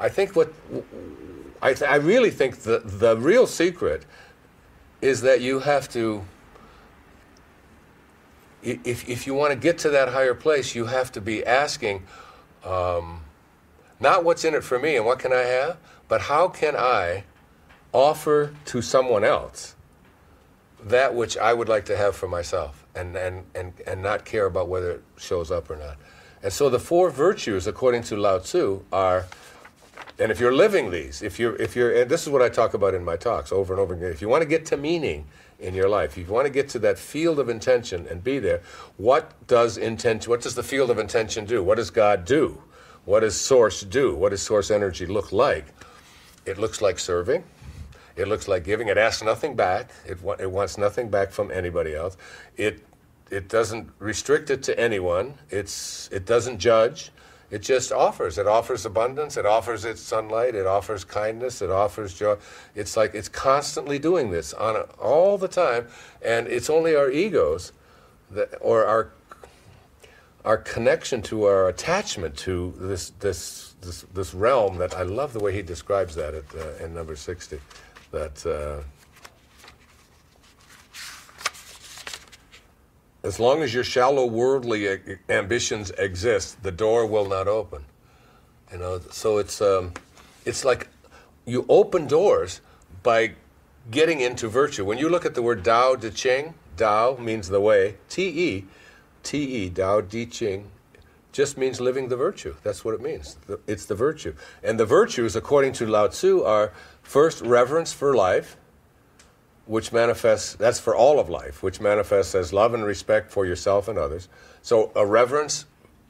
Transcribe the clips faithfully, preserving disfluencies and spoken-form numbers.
I think what I, th I really think the the real secret is that you have to, if if you want to get to that higher place, you have to be asking, um, not what's in it for me and what can I have, but how can I offer to someone else that which I would like to have for myself, and and and and not care about whether it shows up or not. And so the four virtues, according to Lao Tzu, are, and if you're living these, if you're, if you're, and this is what I talk about in my talks over and over again, if you want to get to meaning in your life, if you want to get to that field of intention and be there, what does intention, what does the field of intention do? What does God do? What does Source do? What does Source energy look like? It looks like serving. It looks like giving. It asks nothing back. It, wa it wants nothing back from anybody else. It It doesn't restrict it to anyone. It's, it doesn't judge. It just offers. It offers abundance. It offers its sunlight. It offers kindness. It offers joy. It's like it's constantly doing this on a, all the time. And it's only our egos that, or our, our connection to, our attachment to this, this, this, this realm that I love the way he describes that at, uh, in number sixty. That... Uh, as long as your shallow worldly ambitions exist, the door will not open. You know, so it's um, it's like you open doors by getting into virtue. When you look at the word Tao Te Ching, Tao means the way. T E, T E, Tao Te Ching, just means living the virtue. That's what it means. It's the virtue. And the virtues, according to Lao Tzu, are first reverence for life, which manifests, that's for all of life, which manifests as love and respect for yourself and others. So a reverence,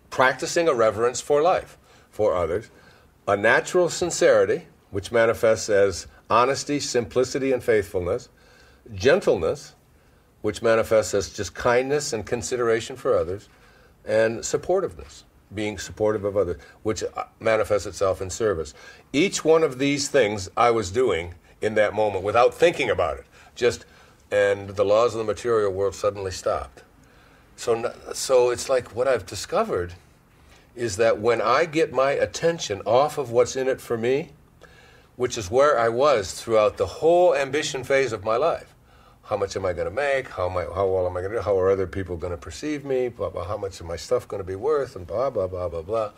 practicing a reverence for life, for others. A natural sincerity, which manifests as honesty, simplicity, and faithfulness. Gentleness, which manifests as just kindness and consideration for others. And supportiveness, being supportive of others, which manifests itself in service. Each one of these things I was doing in that moment without thinking about it. Just, and the laws of the material world suddenly stopped. So, so it's like what I've discovered is that when I get my attention off of what's in it for me, which is where I was throughout the whole ambition phase of my life, how much am I going to make? How am I, how well am I going to do? How are other people going to perceive me? Blah, blah, how much of my stuff going to be worth? And blah, blah, blah, blah, blah.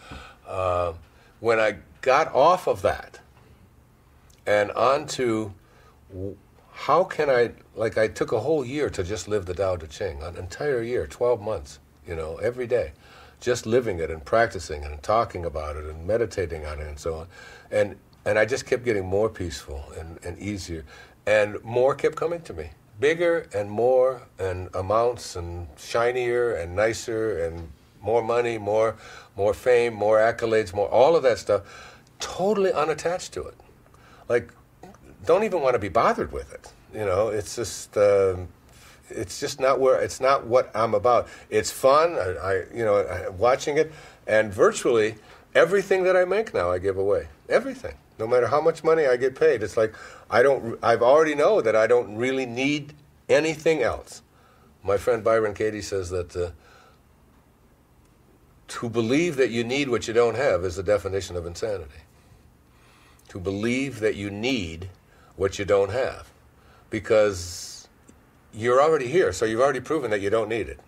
Uh, when I got off of that and onto... how can I, like I took a whole year to just live the Tao Te Ching, an entire year, twelve months, you know, every day, just living it and practicing it and talking about it and meditating on it and so on. And, and I just kept getting more peaceful and, and easier, and more kept coming to me, bigger and more and amounts and shinier and nicer and more money, more, more fame, more accolades, more, all of that stuff, totally unattached to it. Like, don't even want to be bothered with it. You know, it's just, uh, it's just not where, it's not what I'm about. It's fun, I, I you know, I, watching it, and virtually everything that I make now I give away. Everything, no matter how much money I get paid. It's like, I don't, I've already know that I don't really need anything else. My friend Byron Katie says that uh, to believe that you need what you don't have is the definition of insanity. To believe that you need what you don't have, because you're already here, so you've already proven that you don't need it.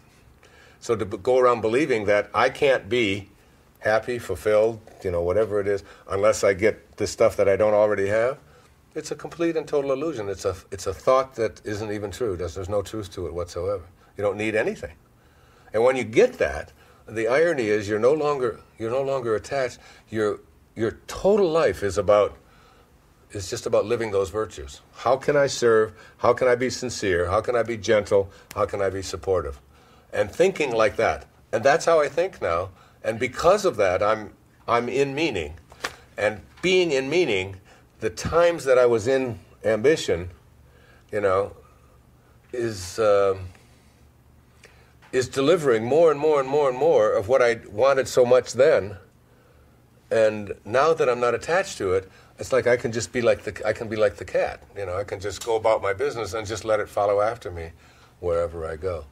So to go around believing that I can't be happy, fulfilled, you know, whatever it is, unless I get the stuff that I don't already have, it's a complete and total illusion. It's a, it's a thought that isn't even true. There's, there's no truth to it whatsoever. You don't need anything. And when you get that, the irony is you're no longer, you're no longer attached. Your, your total life is about, it's just about living those virtues. How can I serve? How can I be sincere? How can I be gentle? How can I be supportive? And thinking like that. And that's how I think now. And because of that, I'm, I'm in meaning. And being in meaning, the times that I was in ambition, you know, is, uh, is delivering more and more and more and more of what I wanted so much then. And now that I'm not attached to it, it's like I can just be like the I can be like the cat, you know. I can just go about my business and just let it follow after me wherever I go.